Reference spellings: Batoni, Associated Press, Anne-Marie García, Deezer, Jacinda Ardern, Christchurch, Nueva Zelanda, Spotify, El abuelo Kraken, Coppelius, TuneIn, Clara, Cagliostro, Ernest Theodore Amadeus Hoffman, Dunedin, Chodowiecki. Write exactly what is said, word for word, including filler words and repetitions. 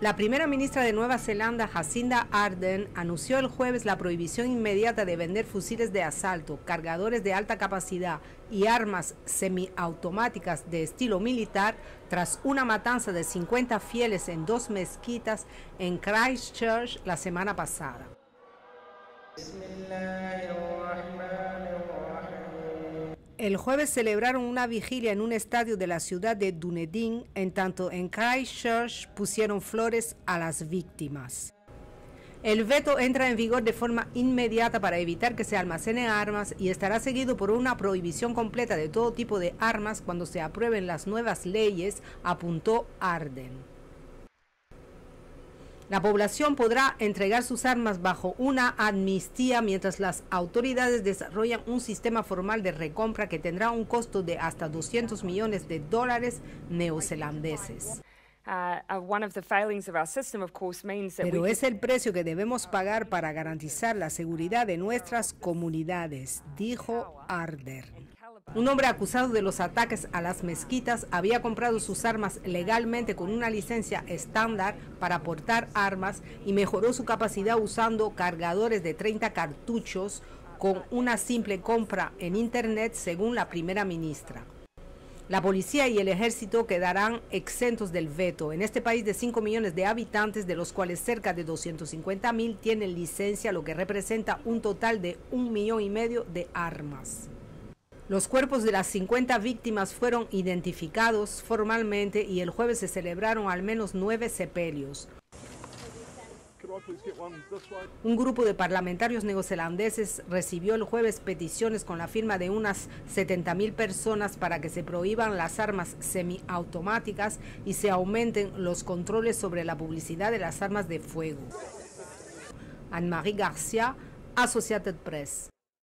La primera ministra de Nueva Zelanda, Jacinda Ardern, anunció el jueves la prohibición inmediata de vender fusiles de asalto, cargadores de alta capacidad y armas semiautomáticas de estilo militar tras una matanza de cincuenta fieles en dos mezquitas en Christchurch la semana pasada. El jueves celebraron una vigilia en un estadio de la ciudad de Dunedin, en tanto en Christchurch pusieron flores a las víctimas. El veto entra en vigor de forma inmediata para evitar que se almacenen armas y estará seguido por una prohibición completa de todo tipo de armas cuando se aprueben las nuevas leyes, apuntó Ardern. La población podrá entregar sus armas bajo una amnistía mientras las autoridades desarrollan un sistema formal de recompra que tendrá un costo de hasta doscientos millones de dólares neozelandeses. Pero es el precio que debemos pagar para garantizar la seguridad de nuestras comunidades, dijo Ardern. Un hombre acusado de los ataques a las mezquitas había comprado sus armas legalmente con una licencia estándar para portar armas y mejoró su capacidad usando cargadores de treinta cartuchos con una simple compra en internet, según la primera ministra. La policía y el ejército quedarán exentos del veto en este país de cinco millones de habitantes, de los cuales cerca de doscientos cincuenta mil tienen licencia, lo que representa un total de un millón y medio de armas. Los cuerpos de las cincuenta víctimas fueron identificados formalmente y el jueves se celebraron al menos nueve sepelios. Un grupo de parlamentarios neozelandeses recibió el jueves peticiones con la firma de unas setenta mil personas para que se prohíban las armas semiautomáticas y se aumenten los controles sobre la publicidad de las armas de fuego. Anne-Marie García, Associated Press.